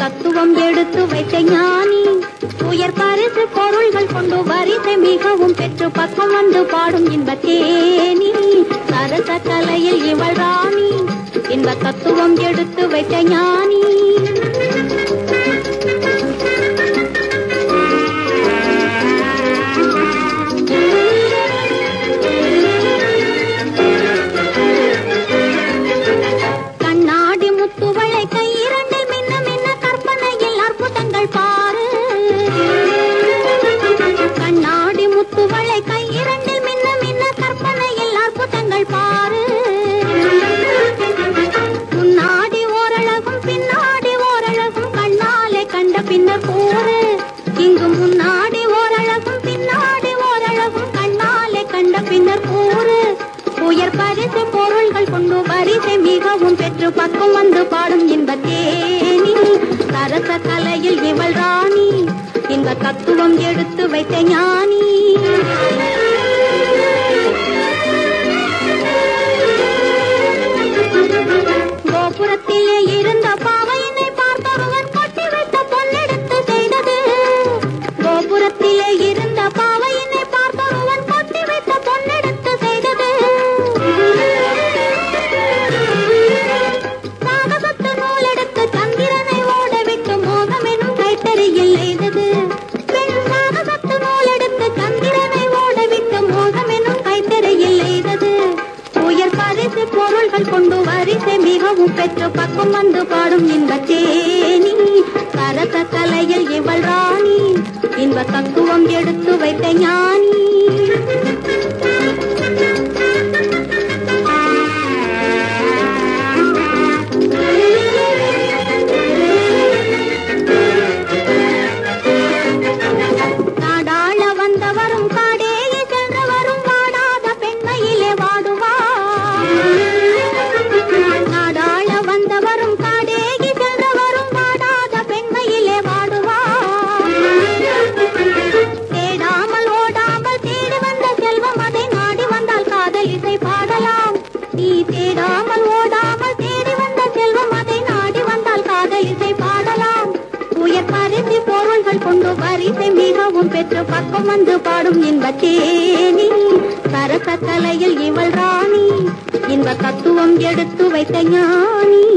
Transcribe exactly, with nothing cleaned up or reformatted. தத்துவம் எடுத்து வைத்த ஞானி உயர் பரிசு பொருள்கள் கொண்டு வரிசை மிகவும் பெற்று பக்கம் வந்து பாடும் இன்பத் தேனி சரச கலையில் இவள் ராணி இன்ப தத்துவம் எடுத்து வைத்த ஞானி பக்கம் வந்து பாடும் இன்பத் தேனி சரச கலையில் இவள் ராணி இன்ப தத்துவம் எடுத்து வைத்த ஞானி கோபுரத்திலே இருந்த பாவையினை பார்த்தொருவர் கொட்டி வைத்த பொன்னெடுத்து செய்தது கோபுரத்திலே இருந்த பாவையினை பார்த்தொருவர் கொட்டி வைத்த பொன்னெடுத்து செய்தது கொண்டு வரிசை மிகவும் பெற்று பக்கம் வந்து பாடும் இன்பத் தேனி சரச கலையில் இவள் ராணி இன்ப தத்துவம் எடுத்து வைத்த ஞானி பக்கம் வந்து பாடும் இன்பத் தேனி சரச கலையில் இவள் ராணி இன்ப தத்துவம் எடுத்து வைத்த ஞானி.